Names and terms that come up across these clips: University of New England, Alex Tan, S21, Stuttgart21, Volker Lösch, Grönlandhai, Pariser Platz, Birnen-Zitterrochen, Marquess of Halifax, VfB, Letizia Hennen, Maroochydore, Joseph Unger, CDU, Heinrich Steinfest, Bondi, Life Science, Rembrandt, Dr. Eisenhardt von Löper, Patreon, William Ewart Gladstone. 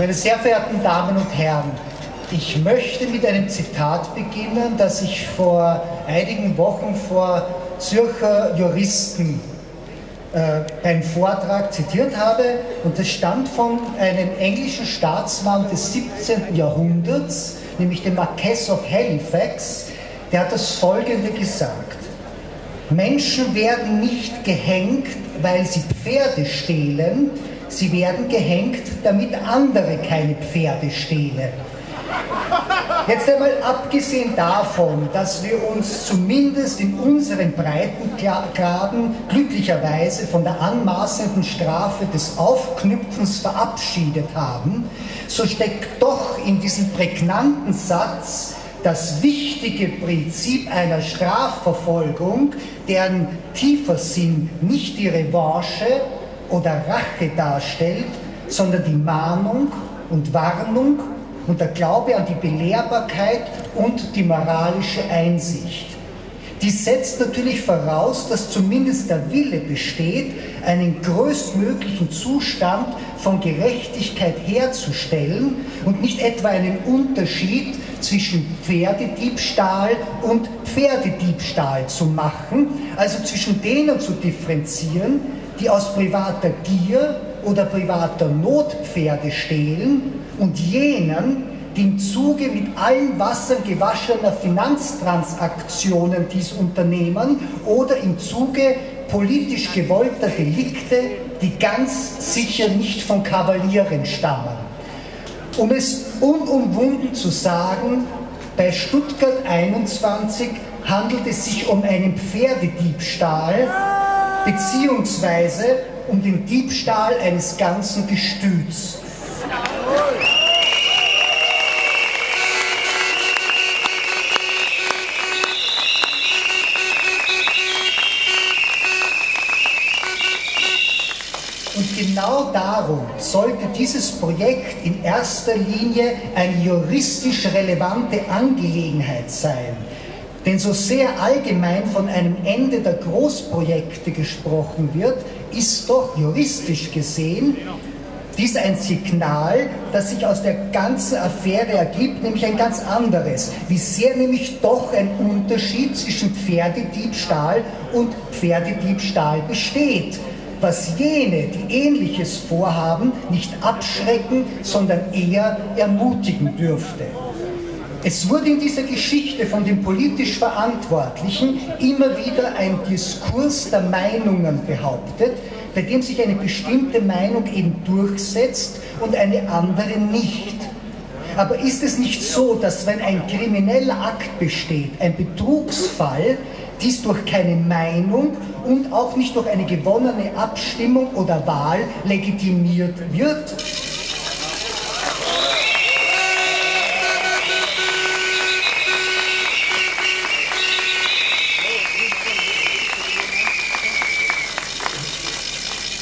Meine sehr verehrten Damen und Herren, ich möchte mit einem Zitat beginnen, das ich vor einigen Wochen vor Zürcher Juristen einen Vortrag zitiert habe, und das stammt von einem englischen Staatsmann des 17. Jahrhunderts, nämlich dem Marquess of Halifax, der hat das Folgende gesagt: Menschen werden nicht gehängt, weil sie Pferde stehlen, sie werden gehängt, damit andere keine Pferde stehlen. Jetzt einmal abgesehen davon, dass wir uns zumindest in unseren Breitengraden glücklicherweise von der anmaßenden Strafe des Aufknüpfens verabschiedet haben, so steckt doch in diesem prägnanten Satz das wichtige Prinzip einer Strafverfolgung, deren tiefer Sinn nicht die Revanche oder Rache darstellt, sondern die Mahnung und Warnung und der Glaube an die Belehrbarkeit und die moralische Einsicht. Dies setzt natürlich voraus, dass zumindest der Wille besteht, einen größtmöglichen Zustand von Gerechtigkeit herzustellen und nicht etwa einen Unterschied zwischen Pferdediebstahl und Pferdediebstahl zu machen, also zwischen denen zu differenzieren, die aus privater Gier oder privater Not Pferde stehlen, und jenen, die im Zuge mit allen Wassern gewaschener Finanztransaktionen dies unternehmen oder im Zuge politisch gewollter Delikte, die ganz sicher nicht von Kavalieren stammen. Um es unumwunden zu sagen, bei Stuttgart21 handelt es sich um einen Pferdediebstahl beziehungsweise um den Diebstahl eines ganzen Gestüts. Und genau darum sollte dieses Projekt in erster Linie eine juristisch relevante Angelegenheit sein. Denn so sehr allgemein von einem Ende der Großprojekte gesprochen wird, ist doch juristisch gesehen dies ein Signal, das sich aus der ganzen Affäre ergibt, nämlich ein ganz anderes. Wie sehr nämlich doch ein Unterschied zwischen Pferdediebstahl und Pferdediebstahl besteht, was jene, die Ähnliches vorhaben, nicht abschrecken, sondern eher ermutigen dürfte. Es wurde in dieser Geschichte von den politisch Verantwortlichen immer wieder ein Diskurs der Meinungen behauptet, bei dem sich eine bestimmte Meinung eben durchsetzt und eine andere nicht. Aber ist es nicht so, dass wenn ein krimineller Akt besteht, ein Betrugsfall, dies durch keine Meinung und auch nicht durch eine gewonnene Abstimmung oder Wahl legitimiert wird?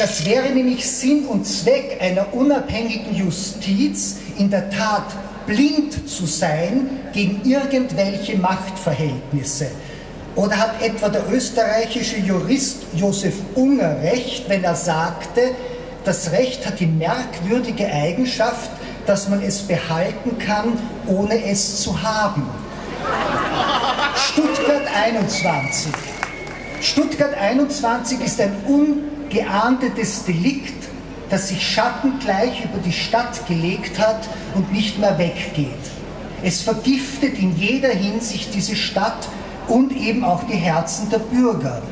Das wäre nämlich Sinn und Zweck einer unabhängigen Justiz, in der Tat blind zu sein gegen irgendwelche Machtverhältnisse. Oder hat etwa der österreichische Jurist Joseph Unger recht, wenn er sagte, das Recht hat die merkwürdige Eigenschaft, dass man es behalten kann, ohne es zu haben? Stuttgart21. Stuttgart21 ist ein ungeahndetes Delikt, das sich schattengleich über die Stadt gelegt hat und nicht mehr weggeht. Es vergiftet in jeder Hinsicht diese Stadt und eben auch die Herzen der Bürger.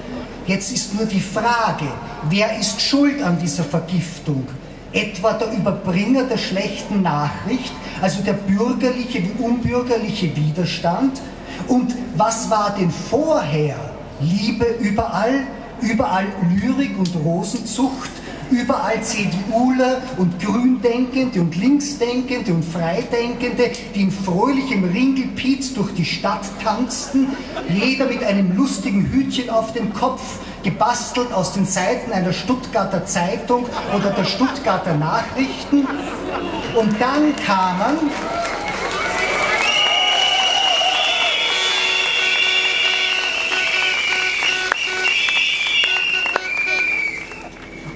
Jetzt ist nur die Frage, wer ist schuld an dieser Vergiftung? Etwa der Überbringer der schlechten Nachricht, also der bürgerliche wie unbürgerliche Widerstand? Und was war denn vorher? Liebe überall, überall Lyrik und Rosenzucht, überall CDUler und Gründenkende und Linksdenkende und Freidenkende, die in fröhlichem Ringelpiez durch die Stadt tanzten, jeder mit einem lustigen Hütchen auf dem Kopf, gebastelt aus den Seiten einer Stuttgarter Zeitung oder der Stuttgarter Nachrichten. Und dann kamen...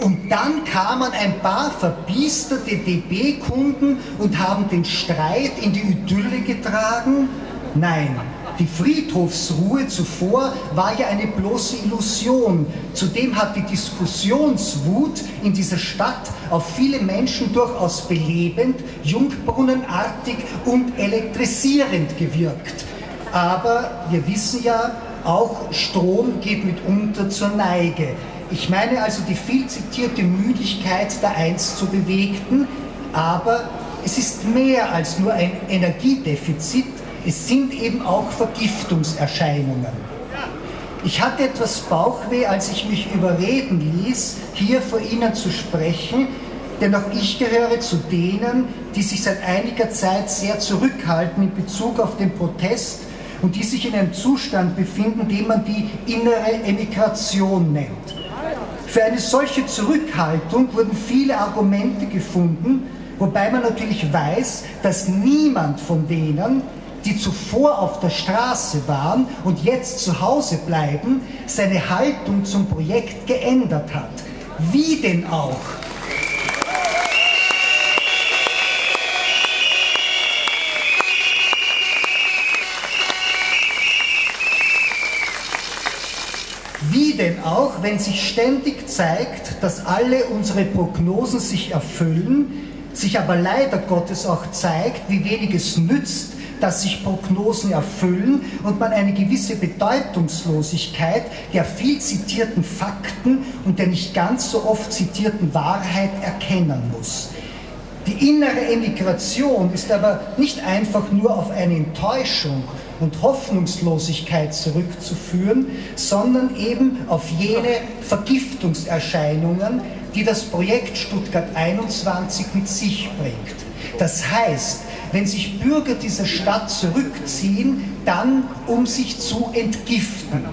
Und dann kamen ein paar verbiesterte DB-Kunden und haben den Streit in die Idylle getragen? Nein, die Friedhofsruhe zuvor war ja eine bloße Illusion. Zudem hat die Diskussionswut in dieser Stadt auf viele Menschen durchaus belebend, jungbrunnenartig und elektrisierend gewirkt. Aber wir wissen ja, auch Strom geht mitunter zur Neige. Ich meine also die viel zitierte Müdigkeit der einst so Bewegten, aber es ist mehr als nur ein Energiedefizit, es sind eben auch Vergiftungserscheinungen. Ich hatte etwas Bauchweh, als ich mich überreden ließ, hier vor Ihnen zu sprechen, denn auch ich gehöre zu denen, die sich seit einiger Zeit sehr zurückhalten in Bezug auf den Protest und die sich in einem Zustand befinden, den man die innere Emigration nennt. Für eine solche Zurückhaltung wurden viele Argumente gefunden, wobei man natürlich weiß, dass niemand von denen, die zuvor auf der Straße waren und jetzt zu Hause bleiben, seine Haltung zum Projekt geändert hat. Wie denn auch? Wie denn auch, wenn sich ständig zeigt, dass alle unsere Prognosen sich erfüllen, sich aber leider Gottes auch zeigt, wie wenig es nützt, dass sich Prognosen erfüllen und man eine gewisse Bedeutungslosigkeit der viel zitierten Fakten und der nicht ganz so oft zitierten Wahrheit erkennen muss. Die innere Emigration ist aber nicht einfach nur auf eine Enttäuschung und Hoffnungslosigkeit zurückzuführen, sondern eben auf jene Vergiftungserscheinungen, die das Projekt Stuttgart21 mit sich bringt. Das heißt, wenn sich Bürger dieser Stadt zurückziehen, dann um sich zu entgiften.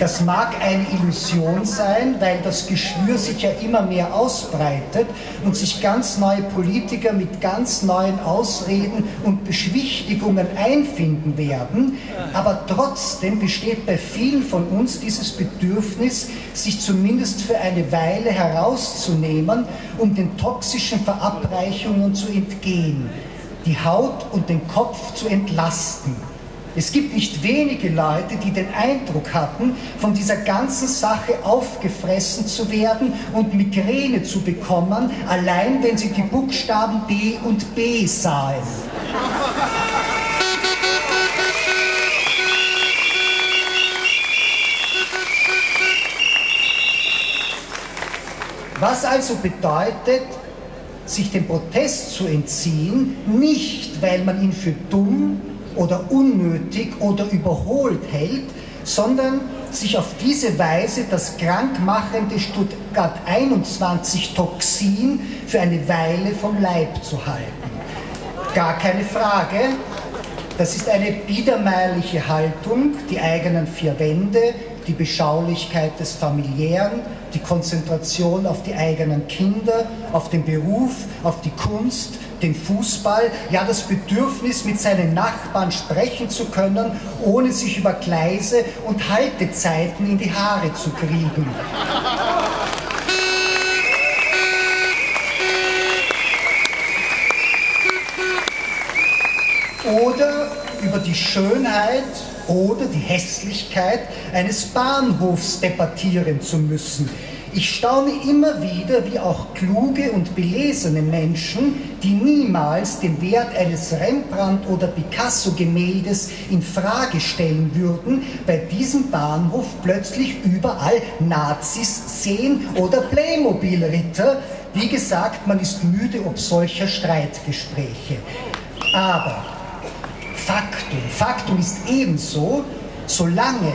Das mag eine Illusion sein, weil das Geschwür sich ja immer mehr ausbreitet und sich ganz neue Politiker mit ganz neuen Ausreden und Beschwichtigungen einfinden werden, aber trotzdem besteht bei vielen von uns dieses Bedürfnis, sich zumindest für eine Weile herauszunehmen, um den toxischen Verabreichungen zu entgehen, die Haut und den Kopf zu entlasten. Es gibt nicht wenige Leute, die den Eindruck hatten, von dieser ganzen Sache aufgefressen zu werden und Migräne zu bekommen, allein wenn sie die Buchstaben D und B sahen. Was also bedeutet, sich dem Protest zu entziehen, nicht weil man ihn für dumm oder unnötig oder überholt hält, sondern sich auf diese Weise das krankmachende Stuttgart21-Toxin für eine Weile vom Leib zu halten. Gar keine Frage, das ist eine biedermeierliche Haltung, die eigenen vier Wände, die Beschaulichkeit des Familiären, die Konzentration auf die eigenen Kinder, auf den Beruf, auf die Kunst, den Fußball, ja das Bedürfnis, mit seinen Nachbarn sprechen zu können, ohne sich über Gleise und Haltezeiten in die Haare zu kriegen. Oder über die Schönheit oder die Hässlichkeit eines Bahnhofs debattieren zu müssen. Ich staune immer wieder, wie auch kluge und belesene Menschen, die niemals den Wert eines Rembrandt- oder Picasso-Gemäldes in Frage stellen würden, bei diesem Bahnhof plötzlich überall Nazis sehen oder Playmobil-Ritter. Wie gesagt, man ist müde ob solcher Streitgespräche. Aber Faktum ist ebenso, solange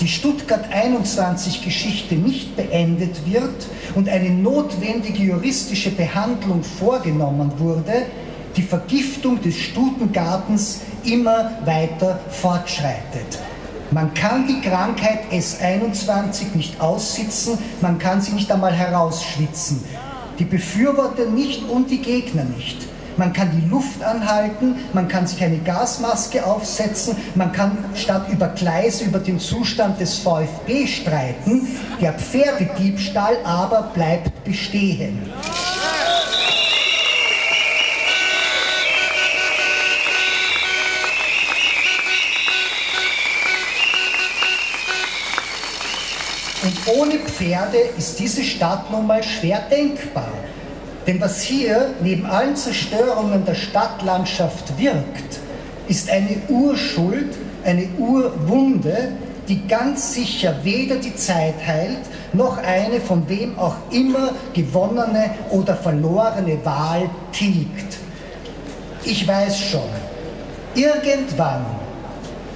die Stuttgart21-Geschichte nicht beendet wird und eine notwendige juristische Behandlung vorgenommen wurde, die Vergiftung des Stutengartens immer weiter fortschreitet. Man kann die Krankheit S21 nicht aussitzen, man kann sie nicht einmal herausschwitzen. Die Befürworter nicht und die Gegner nicht. Man kann die Luft anhalten, man kann sich eine Gasmaske aufsetzen, man kann statt über Gleise über den Zustand des VfB streiten. Der Pferdediebstahl aber bleibt bestehen. Und ohne Pferde ist diese Stadt nun mal schwer denkbar. Denn was hier neben allen Zerstörungen der Stadtlandschaft wirkt, ist eine Urschuld, eine Urwunde, die ganz sicher weder die Zeit heilt, noch eine von wem auch immer gewonnene oder verlorene Wahl tilgt. Ich weiß schon, irgendwann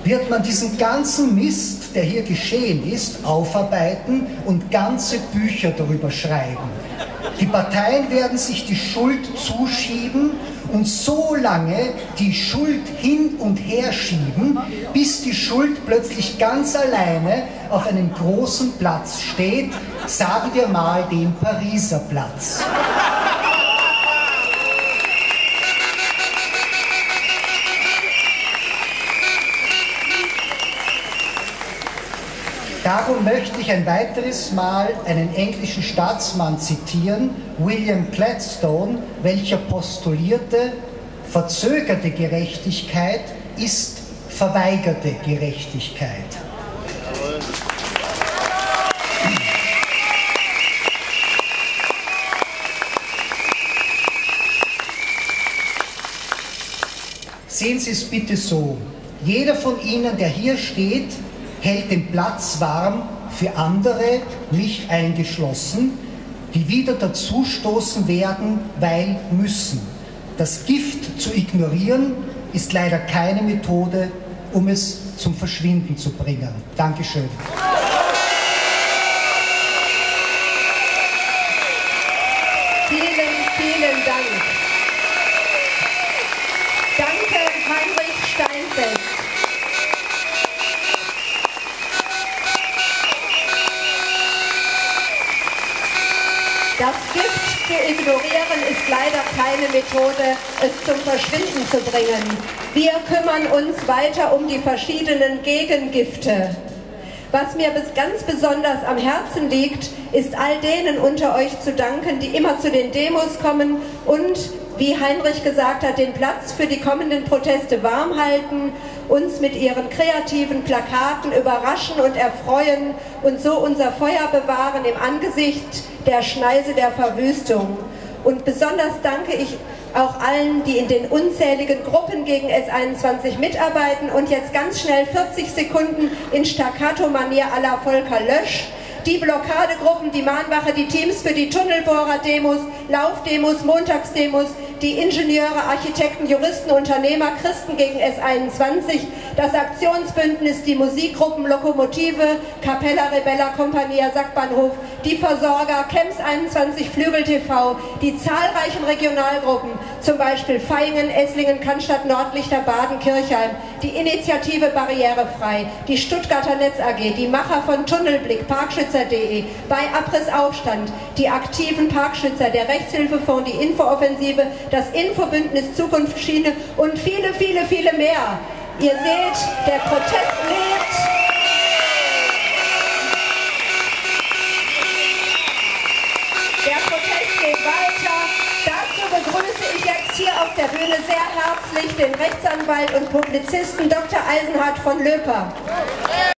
wird man diesen ganzen Mist, der hier geschehen ist, aufarbeiten und ganze Bücher darüber schreiben. Die Parteien werden sich die Schuld zuschieben und so lange die Schuld hin und her schieben, bis die Schuld plötzlich ganz alleine auf einem großen Platz steht, sagen wir mal den Pariser Platz. Darum möchte ich ein weiteres Mal einen englischen Staatsmann zitieren, William Gladstone, welcher postulierte, verzögerte Gerechtigkeit ist verweigerte Gerechtigkeit. Sehen Sie es bitte so, jeder von Ihnen, der hier steht, hält den Platz warm für andere, mich eingeschlossen, die wieder dazustoßen werden, weil müssen. Das Gift zu ignorieren ist leider keine Methode, um es zum Verschwinden zu bringen. Dankeschön. Vielen, vielen Dank. Danke, Heinrich Steinfest. Das Gift zu ignorieren ist leider keine Methode, es zum Verschwinden zu bringen. Wir kümmern uns weiter um die verschiedenen Gegengifte. Was mir ganz besonders am Herzen liegt, ist all denen unter euch zu danken, die immer zu den Demos kommen und, wie Heinrich gesagt hat, den Platz für die kommenden Proteste warm halten, uns mit ihren kreativen Plakaten überraschen und erfreuen und so unser Feuer bewahren im Angesicht der Schneise der Verwüstung. Und besonders danke ich auch allen, die in den unzähligen Gruppen gegen S21 mitarbeiten und jetzt ganz schnell 40 Sekunden in Staccato-Manier à la Volker Lösch. Die Blockadegruppen, die Mahnwache, die Teams für die Tunnelbohrer-Demos, Laufdemos, Montagsdemos, die Ingenieure, Architekten, Juristen, Unternehmer, Christen gegen S21, das Aktionsbündnis, die Musikgruppen, Lokomotive, Capella, Rebella, Compagnia, Sackbahnhof, die Versorger, Camps 21, Flügel TV, die zahlreichen Regionalgruppen, zum Beispiel Vaihingen, Esslingen, Cannstatt, Nordlichter, Baden, Kirchheim, die Initiative Barrierefrei, die Stuttgarter Netz AG, die Macher von Tunnelblick, Parkschützer.de, bei Abrissaufstand, die aktiven Parkschützer, der Rechtshilfefonds, die Infooffensive, das Infobündnis Zukunft Schiene und viele, viele, viele mehr. Ihr seht, der Protest lebt. Begrüße ich jetzt hier auf der Bühne sehr herzlich den Rechtsanwalt und Publizisten Dr. Eisenhardt von Löper.